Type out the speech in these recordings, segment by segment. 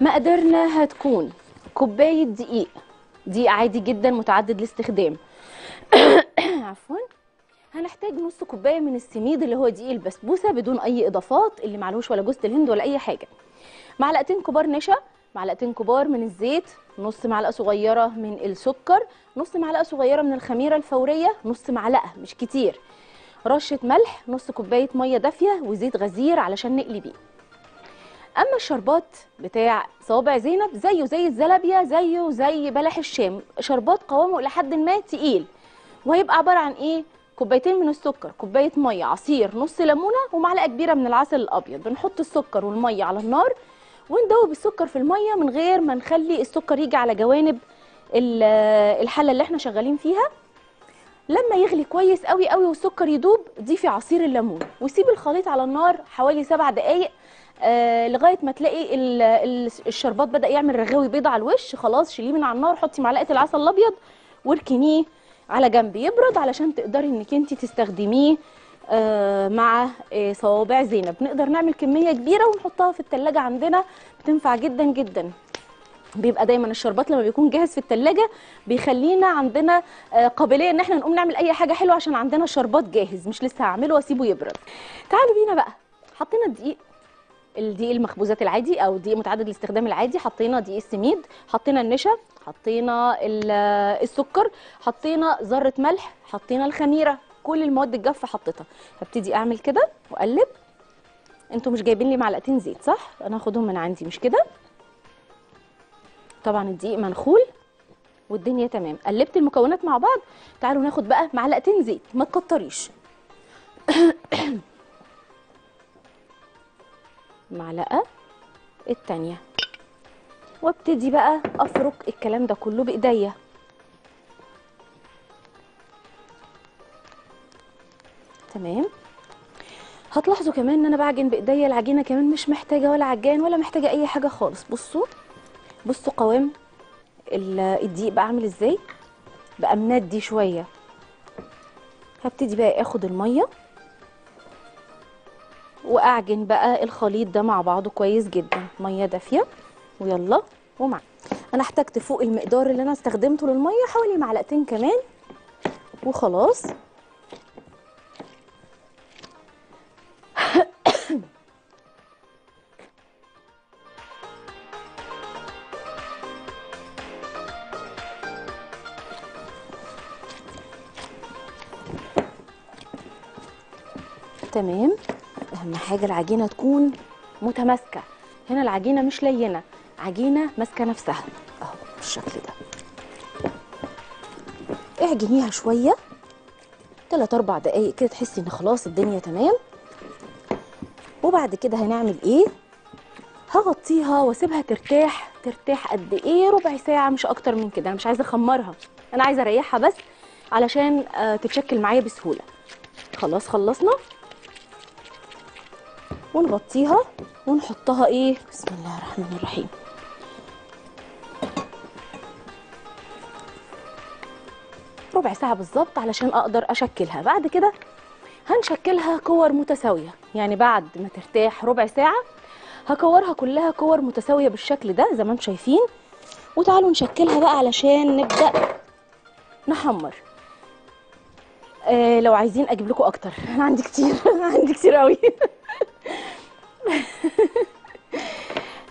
مقدارنا هتكون كوباية دقيق، دقيق عادي جدا متعدد الاستخدام. عفوا. هنحتاج نص كوباية من السميد اللي هو دقيق البسبوسة بدون أي إضافات، اللي معلوش ولا جوز الهند ولا أي حاجة. معلقتين كبار نشا، معلقتين كبار من الزيت، نص معلقة صغيرة من السكر، نص معلقة صغيرة من الخميرة الفورية، نص معلقة مش كتير، رشة ملح، نص كوباية مية دافية وزيت غزير علشان نقلي بيه. أما الشربات بتاع صوابع زينب زيه زي الزلابية، زيه زي بلح الشام، شربات قوامه إلى حد ما تقيل، وهيبقى عبارة عن إيه؟ كوبايتين من السكر، كوباية مية، عصير نص ليمونة، ومعلقة كبيرة من العسل الأبيض. بنحط السكر والمية على النار وندوب السكر في المية من غير ما نخلي السكر يجي على جوانب الحلة اللي احنا شغالين فيها. لما يغلي كويس قوي قوي والسكر يدوب، ضيفي عصير الليمون وسيبي الخليط على النار حوالي 7 دقايق لغايه ما تلاقي الشربات بدأ يعمل رغاوي بيضة على الوش. خلاص شيليه من على النار، حطي معلقة العسل الأبيض واركنيه على جنب يبرد علشان تقدري انك انت تستخدميه مع صوابع زينب. نقدر نعمل كميه كبيره ونحطها في التلاجة عندنا، بتنفع جدا جدا. بيبقى دايما الشربات لما بيكون جاهز في التلاجة بيخلينا عندنا قابليه ان احنا نقوم نعمل اي حاجه حلوه عشان عندنا شربات جاهز، مش لسه هعمله واسيبه يبرد. تعالوا بينا بقى. حطينا الدقيق، الدقيق المخبوزات العادي او دقيق متعدد الاستخدام العادي، حطينا دقيق السميد، حطينا النشا، حطينا السكر، حطينا ذره ملح، حطينا الخميره، كل المواد الجافه حطيتها. هبتدي اعمل كده واقلب. انتوا مش جايبين لي معلقتين زيت صح؟ انا هاخدهم من عندي مش كده؟ طبعا الدقيق منخول والدنيا تمام. قلبت المكونات مع بعض. تعالوا ناخد بقى معلقتين زيت، ما تكتريش. معلقه التانيه، وابتدي بقى افرك الكلام ده كله بايديا. تمام. هتلاحظوا كمان ان انا بعجن بايديا، العجينه كمان مش محتاجه ولا عجان ولا محتاجه اي حاجه خالص. بصوا بصوا قوام الدقيق بقى عامل ازاي، بقى مندي شويه. هبتدي بقى اخد الميه واعجن بقى الخليط ده مع بعضه كويس جدا، ميه دافيه ويلا ومع. انا احتجت فوق المقدار اللي انا استخدمته للميه حوالي معلقتين كمان وخلاص. تمام. اهم حاجه العجينه تكون متماسكه، هنا العجينه مش لينه، عجينه ماسكه نفسها اهو بالشكل ده. اعجنيها شويه 3 4 دقايق كده، تحسي ان خلاص الدنيا تمام. وبعد كده هنعمل ايه؟ هغطيها واسيبها ترتاح. ترتاح قد ايه؟ ربع ساعه مش اكتر من كده. انا مش عايزه اخمرها، انا عايزه اريحها بس علشان تتشكل معايا بسهوله. خلاص خلصنا ونغطيها ونحطها ايه، بسم الله الرحمن الرحيم، ربع ساعه بالظبط علشان اقدر اشكلها. بعد كده هنشكلها كور متساويه، يعني بعد ما ترتاح ربع ساعه هكورها كلها كور متساويه بالشكل ده زي ما انتم شايفين. وتعالوا نشكلها بقى علشان نبدا نحمر. لو عايزين اجيب لكم اكتر، انا عندي كتير عندي كتير قوي.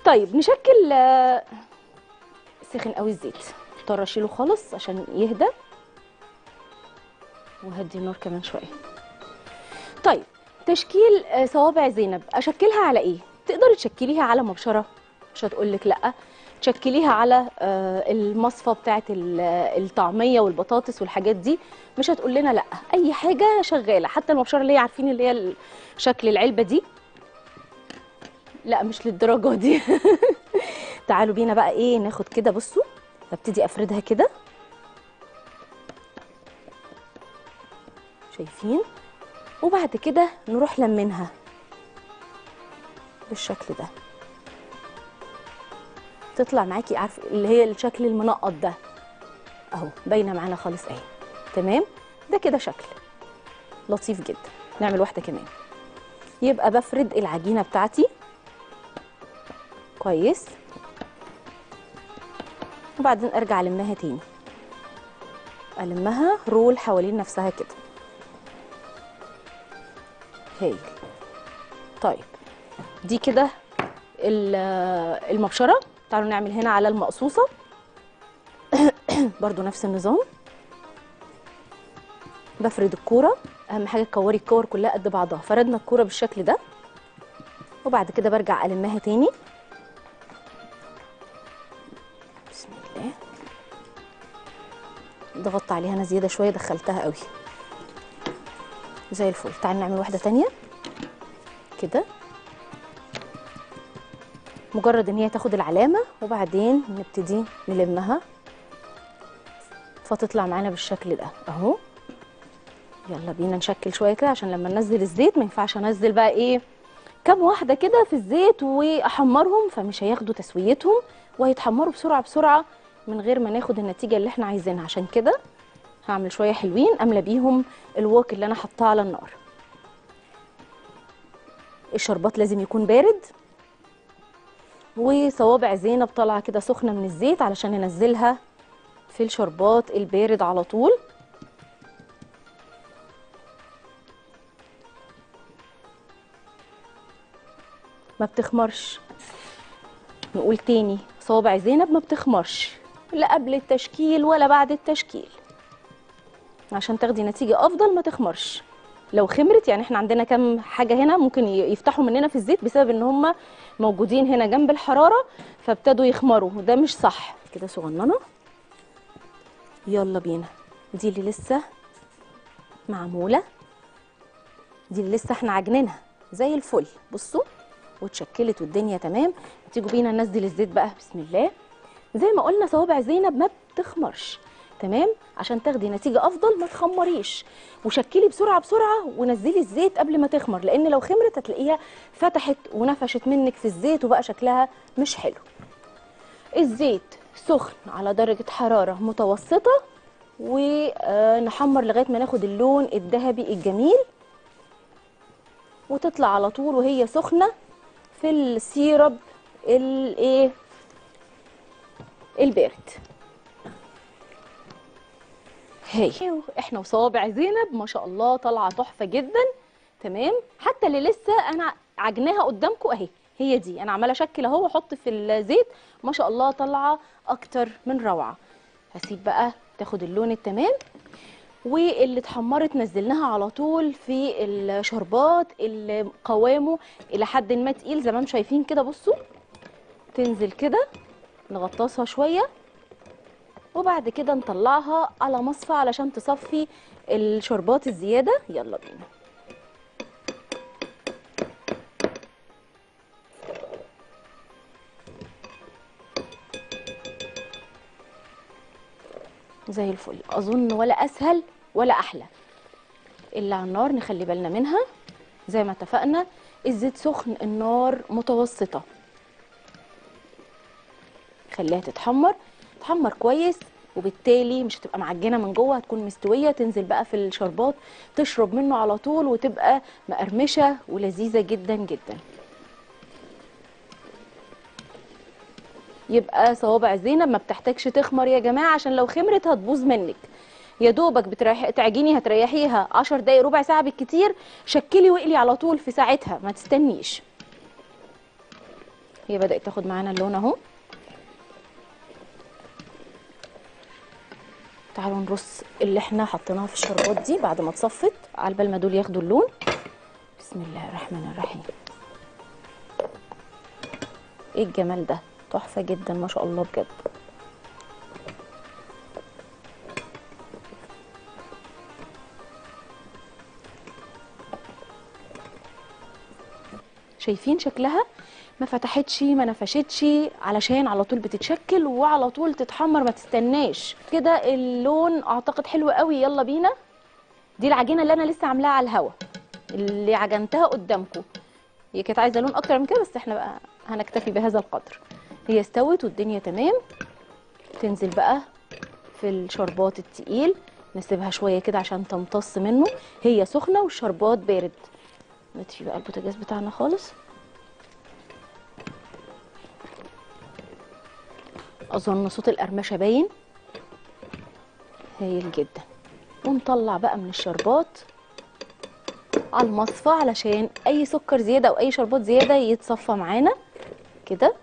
طيب نشكل. سخن قوي الزيت، اضطر اشيله خالص عشان يهدى، وهدي النار كمان شويه. طيب تشكيل صوابع زينب اشكلها على ايه؟ تقدري تشكليها على مبشره، مش هتقولك لا، تشكليها على المصفى بتاعت الطعميه والبطاطس والحاجات دي، مش هتقول لنا لا، اي حاجه شغاله. حتى المبشره اللي هي عارفين اللي هي شكل العلبه دي، لا مش للدرجه دي. تعالوا بينا بقى ايه ناخد كده. بصوا هبتدي افردها كده، شايفين؟ وبعد كده نروح لمنها بالشكل ده، تطلع معاكي عارف اللي هي الشكل المنقط ده اهو، باينه معانا خالص اهي. تمام. ده كده شكل لطيف جدا. نعمل واحده كمان. يبقى بفرد العجينه بتاعتي كويس وبعدين ارجع المها تاني، المها رول حوالين نفسها كده. هايل. طيب دي كده المبشره. تعالوا نعمل هنا على المقصوصه برضو نفس النظام، بفرد الكوره. اهم حاجه تكوري الكور كلها قد بعضها. فردنا الكوره بالشكل ده، وبعد كده برجع المها تاني. بسم الله. ضغطت عليها انا زياده شويه، دخلتها قوي زي الفل. تعالوا نعمل واحده تانيه كده، مجرد ان هي تاخد العلامه وبعدين نبتدي نلمها فتطلع معانا بالشكل ده اهو. يلا بينا نشكل شويه كده، عشان لما ننزل الزيت ما ينفعش انزل بقى ايه كام واحده كده في الزيت واحمرهم، فمش هياخدوا تسويتهم وهيتحمروا بسرعه بسرعه من غير ما ناخد النتيجه اللي احنا عايزينها. عشان كده هعمل شويه حلوين املى بيهم الوك اللي انا حطاه على النار. الشربات لازم يكون بارد، وصوابع زينب طالعه كده سخنه من الزيت علشان ننزلها في الشربات البارد على طول. ما بتخمرش، نقول تاني، صوابع زينب ما بتخمرش لا قبل التشكيل ولا بعد التشكيل. عشان تاخدي نتيجه افضل ما تخمرش. لو خمرت يعني احنا عندنا كام حاجه هنا ممكن يفتحوا مننا في الزيت بسبب ان هم موجودين هنا جنب الحراره فابتدوا يخمروا، وده مش صح. كده صغننه. يلا بينا. دي اللي لسه معموله، دي اللي لسه احنا عجنينها زي الفل. بصوا واتشكلت والدنيا تمام. تيجوا بينا ننزل الزيت بقى. بسم الله. زي ما قلنا صوابع زينب ما بتخمرش، تمام؟ عشان تاخدي نتيجه افضل ما تخمريش، وشكلي بسرعه بسرعه ونزلي الزيت قبل ما تخمر، لان لو خمرت هتلاقيها فتحت ونفشت منك في الزيت وبقى شكلها مش حلو. الزيت سخن على درجه حراره متوسطه، ونحمر لغايه ما ناخد اللون الذهبي الجميل، وتطلع على طول وهي سخنه في السيرب الايه البارد. هاي. احنا وصوابع زينب ما شاء الله طالعه تحفه جدا، تمام؟ حتى اللي لسه انا عجناها قدامكم اهي، هي دي انا عماله اشكل اهو واحط في الزيت، ما شاء الله طالعه اكتر من روعه. هسيب بقى تاخد اللون التمام، واللي اتحمرت نزلناها على طول في الشربات اللي قوامه الى حد ما تقيل زي ما انتم شايفين كده. بصوا تنزل كده، نغطسها شويه وبعد كده نطلعها على مصفى علشان تصفي الشربات الزياده. يلا بينا. زي الفل. اظن ولا اسهل ولا احلى. اللي على النار نخلي بالنا منها زي ما اتفقنا. الزيت سخن، النار متوسطه، خليها تتحمر، تحمر كويس، وبالتالي مش هتبقى معجنه من جوه، هتكون مستويه. تنزل بقى في الشربات تشرب منه على طول، وتبقى مقرمشه ولذيذه جدا جدا. يبقى صوابع زينب ما بتحتاجش تخمر يا جماعه، عشان لو خمرت هتبوظ منك. يا دوبك تعجني، هتريحيها 10 دقايق ربع ساعه بالكتير، شكلي واقلي على طول في ساعتها، ما تستنيش. هي بدات تاخد معانا اللون اهو. تعالوا نرص اللي احنا حطيناها في الشربات دي بعد ما اتصفت، على بال ما دول ياخدوا اللون. بسم الله الرحمن الرحيم. ايه الجمال ده، تحفه جدا ما شاء الله بجد. شايفين شكلها؟ ما فتحتش ما نفشتش، علشان على طول بتتشكل وعلى طول تتحمر، ما تستناش. كده اللون اعتقد حلو قوي. يلا بينا. دي العجينه اللي انا لسه عاملاها على الهوا، اللي عجنتها قدامكم. هي كانت عايزه لون اكتر من كده، بس احنا بقى هنكتفي بهذا القدر. هي استوت والدنيا تمام. تنزل بقى في الشربات التقيل، نسيبها شويه كده عشان تمتص منه. هي سخنه والشربات بارد. نطفي بقى البوتاجاز بتاعنا خالص. اظن صوت القرمشه باين. هايل جدا. ونطلع بقى من الشربات على المصفى علشان اي سكر زياده او اي شربات زياده يتصفى معانا كده،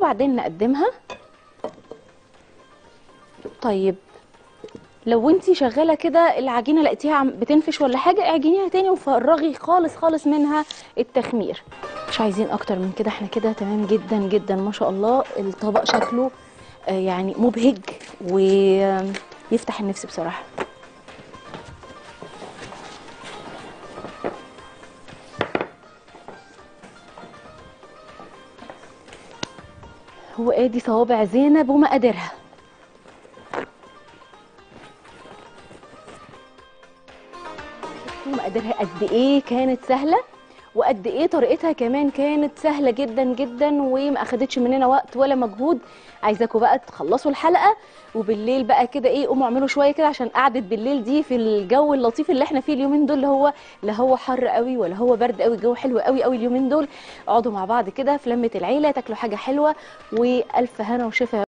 وبعدين نقدمها. طيب لو انتي شغاله كده العجينه لقيتيها بتنفش ولا حاجه، اعجنيها تاني وفرغي خالص خالص منها التخمير. مش عايزين اكتر من كده، احنا كده تمام جدا جدا ما شاء الله. الطبق شكله يعني مبهج ويفتح النفس بصراحه. وادي صوابع زينب ومقاديرها. مقاديرها قد ايه كانت سهله، وقد ايه طريقتها كمان كانت سهله جدا جدا وما اخدتش مننا وقت ولا مجهود. عايزاكم بقى تخلصوا الحلقه وبالليل بقى كده ايه، قوموا اعملوا شويه كده عشان قعده بالليل دي في الجو اللطيف اللي احنا فيه اليومين دول، اللي هو لا هو حر قوي ولا هو برد قوي، الجو حلو قوي قوي اليومين دول. اقعدوا مع بعض كده في لمه العيله، تاكلوا حاجه حلوه، والف هنا وشفا.